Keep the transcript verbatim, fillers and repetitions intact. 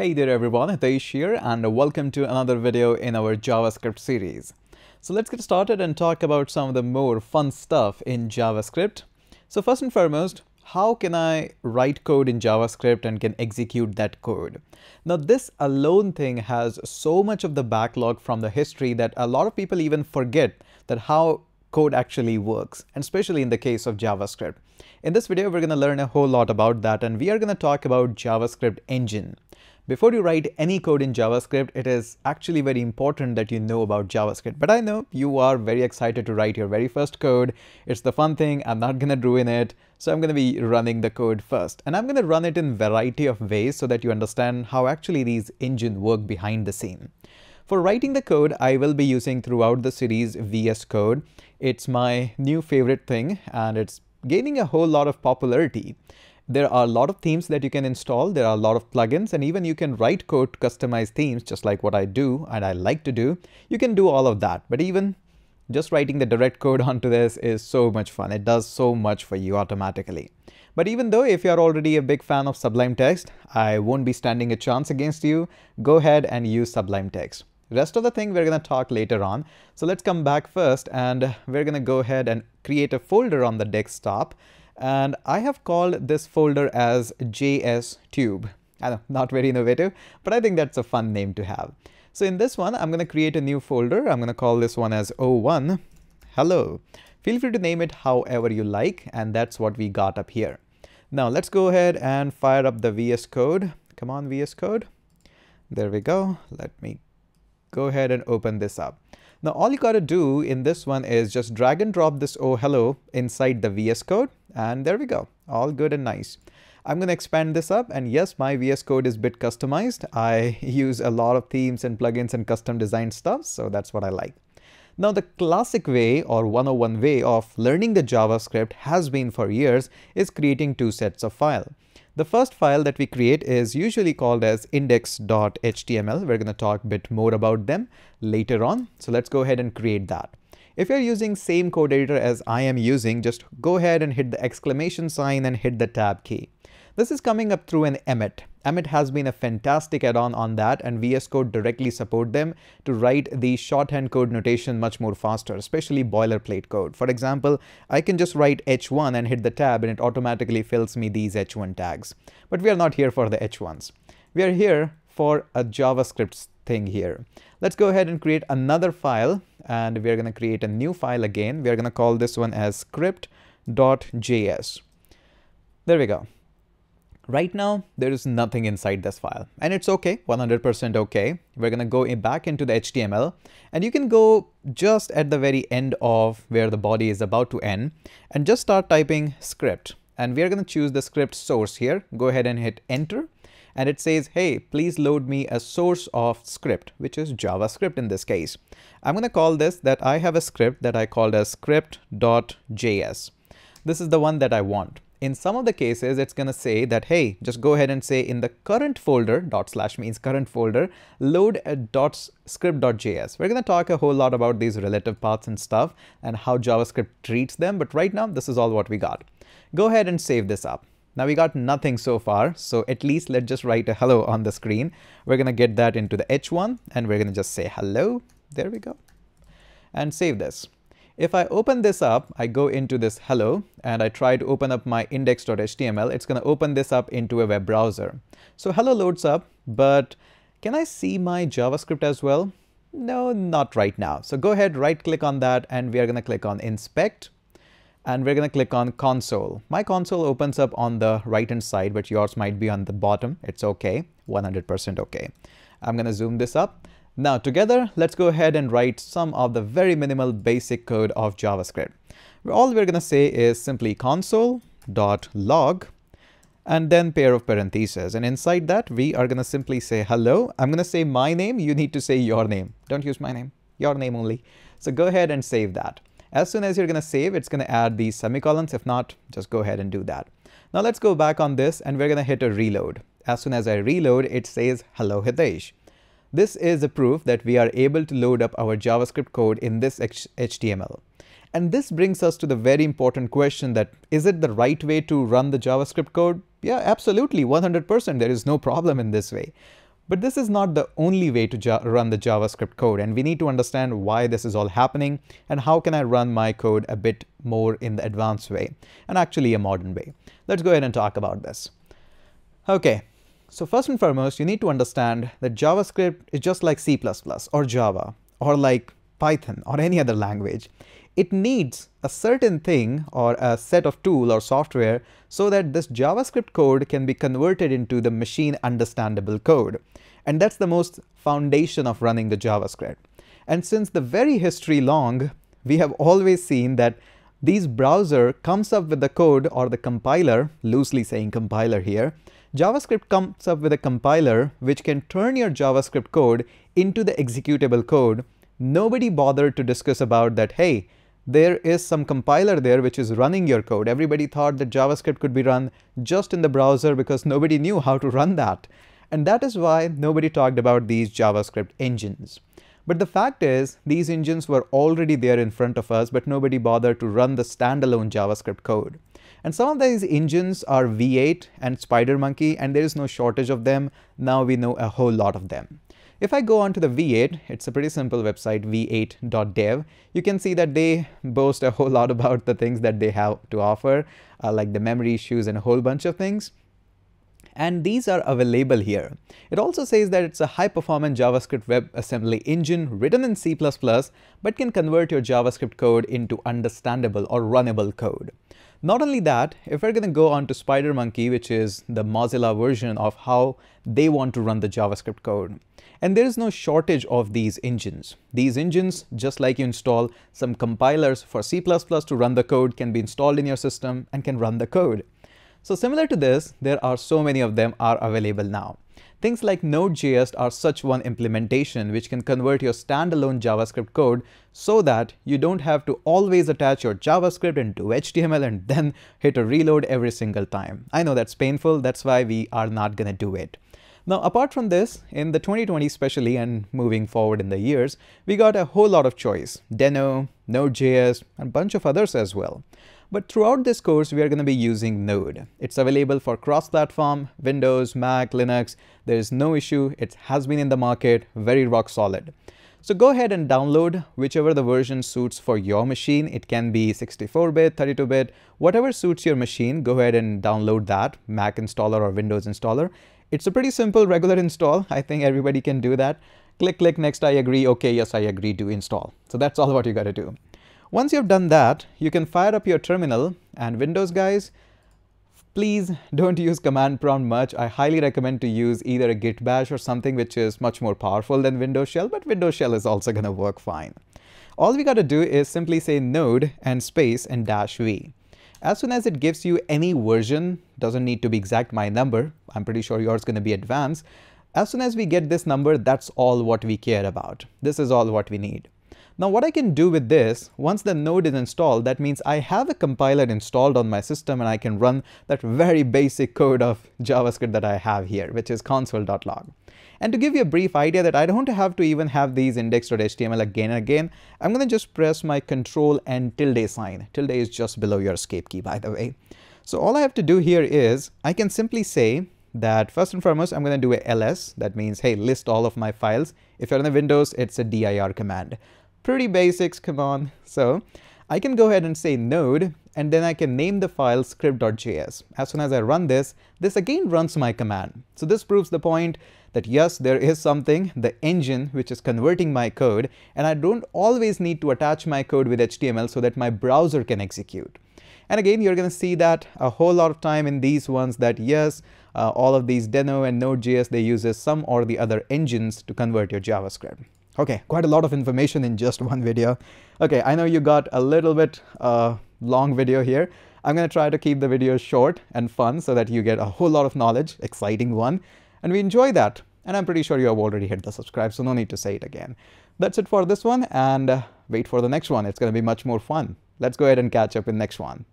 Hey there everyone, Hitesh here and welcome to another video in our JavaScript series. So let's get started and talk about some of the more fun stuff in JavaScript. So first and foremost, how can I write code in JavaScript and can execute that code? Now this alone thing has so much of the backlog from the history that a lot of people even forget that how code actually works, and especially in the case of JavaScript. In this video, we're going to learn a whole lot about that and we are going to talk about JavaScript engine. Before you write any code in JavaScript, it is actually very important that you know about JavaScript. But I know you are very excited to write your very first code. It's the fun thing. I'm not going to ruin it. So I'm going to be running the code first. And I'm going to run it in a variety of ways so that you understand how actually these engines work behind the scene. For writing the code, I will be using throughout the series V S Code. It's my new favorite thing and it's gaining a whole lot of popularity. There are a lot of themes that you can install, there are a lot of plugins, and even you can write code to customize themes just like what I do and I like to do. You can do all of that, but even just writing the direct code onto this is so much fun. It does so much for you automatically. But even though if you're already a big fan of Sublime Text, I won't be standing a chance against you. Go ahead and use Sublime Text. Rest of the thing we're going to talk later on. So let's come back first and we're going to go ahead and create a folder on the desktop. And I have called this folder as JSTube. I know, not very innovative, but I think that's a fun name to have. So in this one, I'm going to create a new folder. I'm going to call this one as oh one. Hello. Feel free to name it however you like. And that's what we got up here. Now let's go ahead and fire up the V S Code. Come on, V S Code. There we go. Let me go ahead and open this up. Now all you got to do in this one is just drag and drop this oh hello inside the V S Code and there we go, all good and nice. I'm going to expand this up and yes, my V S Code is a bit customized. I use a lot of themes and plugins and custom design stuff, so that's what I like. Now the classic way or one oh one way of learning the JavaScript has been for years is creating two sets of files. The first file that we create is usually called as index dot H T M L. We're going to talk a bit more about them later on. So let's go ahead and create that. If you're using same code editor as I am using, just go ahead and hit the exclamation sign and hit the tab key. This is coming up through an Emmet. Emmet has been a fantastic add-on on that and V S Code directly support them to write the shorthand code notation much more faster, especially boilerplate code. For example, I can just write H one and hit the tab and it automatically fills me these H one tags. But we are not here for the H ones. We are here for a JavaScript thing here. Let's go ahead and create another file and we are going to create a new file again. We are going to call this one as script dot J S. There we go. Right now, there is nothing inside this file and it's okay, one hundred percent okay. We're going to go in back into the H T M L and you can go just at the very end of where the body is about to end and just start typing script. And we're going to choose the script source here. Go ahead and hit enter and it says, hey, please load me a source of script, which is JavaScript in this case. I'm going to call this that I have a script that I called as script dot J S. This is the one that I want. In some of the cases, it's going to say that, hey, just go ahead and say in the current folder, dot slash means current folder, load a dot script dot J S. We're going to talk a whole lot about these relative paths and stuff and how JavaScript treats them. But right now, this is all what we got. Go ahead and save this up. Now we got nothing so far. So at least let's just write a hello on the screen. We're going to get that into the H one and we're going to just say hello. There we go. And save this. If I open this up, I go into this hello and I try to open up my index dot H T M L. It's going to open this up into a web browser. So hello loads up, but can I see my JavaScript as well? No, not right now. So go ahead, right click on that and we are going to click on inspect and we're going to click on console. My console opens up on the right hand side, but yours might be on the bottom. It's okay. one hundred percent okay. I'm going to zoom this up. Now together, let's go ahead and write some of the very minimal basic code of JavaScript. All we're going to say is simply console dot log and then pair of parentheses. And inside that, we are going to simply say hello. I'm going to say my name. You need to say your name. Don't use my name, your name only. So go ahead and save that. As soon as you're going to save, it's going to add these semicolons. If not, just go ahead and do that. Now let's go back on this and we're going to hit a reload. As soon as I reload, it says hello Hitesh. This is a proof that we are able to load up our JavaScript code in this H T M L. And this brings us to the very important question that is it the right way to run the JavaScript code? Yeah, absolutely, one hundred percent. There is no problem in this way. But this is not the only way to run the JavaScript code, and we need to understand why this is all happening and how can I run my code a bit more in the advanced way and actually a modern way. Let's go ahead and talk about this. Okay, so first and foremost, you need to understand that JavaScript is just like C plus plus or Java or like Python or any other language. It needs a certain thing or a set of tool or software so that this JavaScript code can be converted into the machine understandable code. And that's the most foundation of running the JavaScript. And since the very history long, we have always seen that these browser comes up with the code or the compiler, loosely saying compiler here, JavaScript comes up with a compiler which can turn your JavaScript code into the executable code. Nobody bothered to discuss about that, hey, there is some compiler there which is running your code. Everybody thought that JavaScript could be run just in the browser because nobody knew how to run that. And that is why nobody talked about these JavaScript engines. But the fact is, these engines were already there in front of us, but nobody bothered to run the standalone JavaScript code. And some of these engines are V eight and SpiderMonkey, and there is no shortage of them. Now we know a whole lot of them. If I go on to the V eight, it's a pretty simple website, v eight dot dev. You can see that they boast a whole lot about the things that they have to offer, uh, like the memory issues and a whole bunch of things. And these are available here. It also says that it's a high-performance JavaScript WebAssembly engine written in C plus plus, but can convert your JavaScript code into understandable or runnable code. Not only that, if we're going to go on to SpiderMonkey, which is the Mozilla version of how they want to run the JavaScript code. And there is no shortage of these engines. These engines, just like you install some compilers for C plus plus to run the code, can be installed in your system and can run the code. So similar to this, there are so many of them are available now. Things like Node dot J S are such one implementation which can convert your standalone JavaScript code so that you don't have to always attach your JavaScript into H T M L and then hit a reload every single time. I know that's painful, that's why we are not going to do it. Now, apart from this, in the twenty twenty especially and moving forward in the years, we got a whole lot of choice. Deno, Node dot J S, and a bunch of others as well. But throughout this course, we are going to be using Node. It's available for cross-platform, Windows, Mac, Linux. There is no issue. It has been in the market, very rock solid. So go ahead and download whichever the version suits for your machine. It can be sixty-four bit, thirty-two bit, whatever suits your machine. Go ahead and download that, Mac installer or Windows installer. It's a pretty simple, regular install. I think everybody can do that. Click, click, next, I agree. Okay, yes, I agree to install. So that's all what you got to do. Once you've done that, you can fire up your terminal. And Windows guys, please don't use command prompt much. I highly recommend to use either a Git bash or something which is much more powerful than Windows Shell, but Windows Shell is also going to work fine. All we got to do is simply say node and space and dash V. As soon as it gives you any version, doesn't need to be exact my number, I'm pretty sure yours is going to be advanced. As soon as we get this number, that's all what we care about. This is all what we need. Now what I can do with this, once the node is installed, that means I have a compiler installed on my system and I can run that very basic code of JavaScript that I have here, which is console dot log. And to give you a brief idea that I don't have to even have these index dot H T M L again and again, I'm going to just press my control and tilde sign. Tilde is just below your escape key, by the way. So all I have to do here is I can simply say that first and foremost, I'm going to do a L S. That means, hey, list all of my files. If you're on the Windows, it's a dir command. Pretty basics, come on. So I can go ahead and say node, and then I can name the file script dot J S. As soon as I run this, this again runs my command. So this proves the point that yes, there is something, the engine, which is converting my code, and I don't always need to attach my code with H T M L so that my browser can execute. And again, you're going to see that a whole lot of time in these ones that yes, uh, all of these Deno and Node dot J S, they uses some or the other engines to convert your JavaScript. Okay, quite a lot of information in just one video. Okay, I know you got a little bit uh, long video here. I'm going to try to keep the video short and fun so that you get a whole lot of knowledge, exciting one, and we enjoy that. And I'm pretty sure you have already hit the subscribe, so no need to say it again. That's it for this one, and uh, wait for the next one. It's going to be much more fun. Let's go ahead and catch up in the next one.